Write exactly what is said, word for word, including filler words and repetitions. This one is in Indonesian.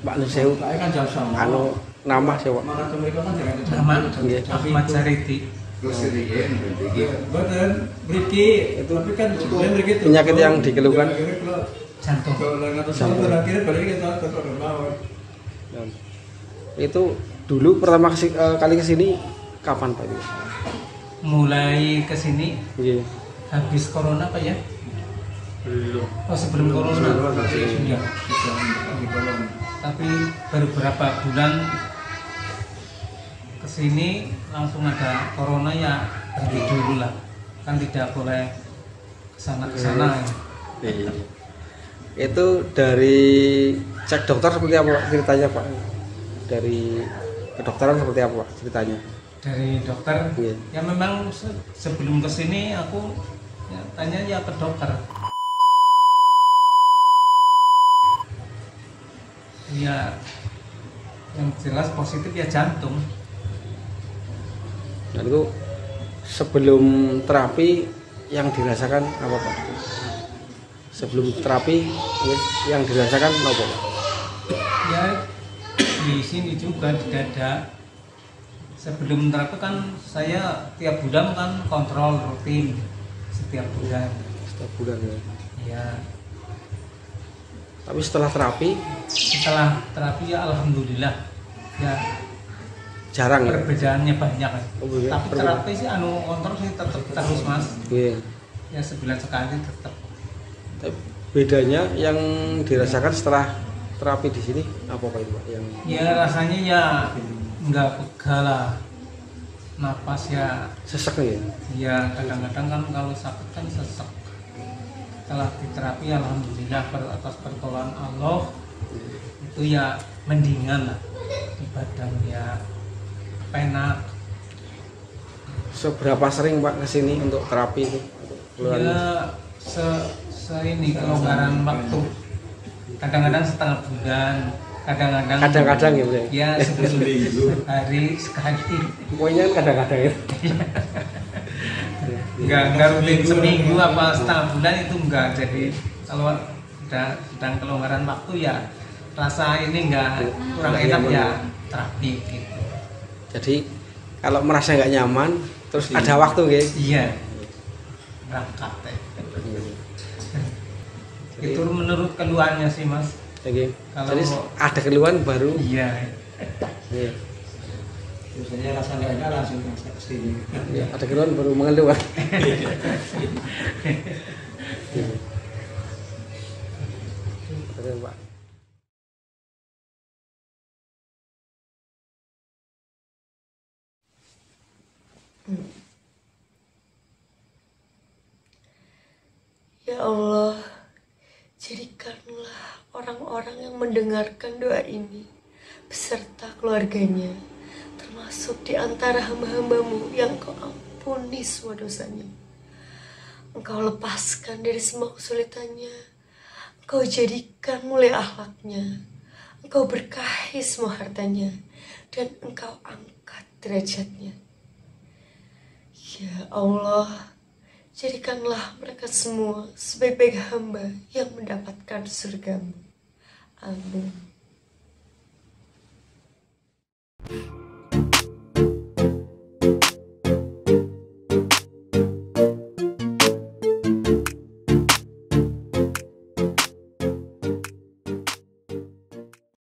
Pak Nusewu anu nama sewa Ahmad Sariti penyakit yang dikeluhkan jantung itu dulu pertama kali kesini kapan Pak? Mulai kesini yeah. Habis corona Pak ya? Belum. Oh sebelum corona? Sudah. Tapi baru berapa bulan kesini langsung ada corona ya berhenti dulu lah. Kan tidak boleh kesana-kesana. Yeah. Ya. Itu dari cek dokter seperti apa Pak ceritanya Pak? Dari kedokteran seperti apa Pak ceritanya? Dari dokter, yeah. Ya memang sebelum kesini aku ya, tanya ya ke dokter. Ya, yang jelas positif ya jantung. Dan itu sebelum terapi yang dirasakan apa Pak? Sebelum terapi yang dirasakan apa Pak? Ya di sini juga di dada. Sebelum terapi kan saya tiap bulan kan kontrol rutin setiap bulan. Setiap bulan ya. Iya. Tapi setelah terapi, setelah terapi ya alhamdulillah ya. Jarang. Perbedaannya ya? Banyak. Oh, iya. Tapi perbedaan. Terapi sih anu kontrol sih tetap terus Mas. Iya. Ya sebulan sekali tetap. Tapi bedanya yang dirasakan setelah terapi di sini apa Pak Ibu yang? Ya rasanya ya. Enggak pegal lah, napas ya sesek ya? Iya, kadang-kadang kan kalau sakit kan sesek. Setelah diterapi alhamdulillah atas pertolongan Allah itu ya mendingan lah di badan ya penak. Seberapa sering Pak kesini untuk terapi itu? Ya se, -se ini kelonggaran waktu, kadang-kadang setengah bulan, kadang-kadang kadang-kadang ya boleh ya sebelum hari sekali pokoknya kadang-kadang ya enggak enggak rutin seminggu apa setengah bulan itu enggak. Jadi kalau udah sedang kelonggaran waktu ya rasa ini enggak kurang enak ya terapi gitu. Jadi kalau merasa enggak nyaman terus ada waktu guys iya berangkat ya. Itu menurut keluhannya sih Mas. Oke. Kalau jadi ada keluhan baru. Iya. Iya. Biasanya rasa enggak enak langsung masuk ke sini. Ya, ada keluhan baru mengeluh. Iya. Ya Allah, jadikanlah orang-orang yang mendengarkan doa ini beserta keluarganya termasuk di antara hamba-hambamu yang Kau ampuni semua dosanya. Engkau lepaskan dari semua kesulitannya. Engkau jadikan mulia akhlaknya. Engkau berkahi semua hartanya dan Engkau angkat derajatnya. Ya Allah, jadikanlah mereka semua sebaik-baik hamba yang mendapatkan surgamu. Amin.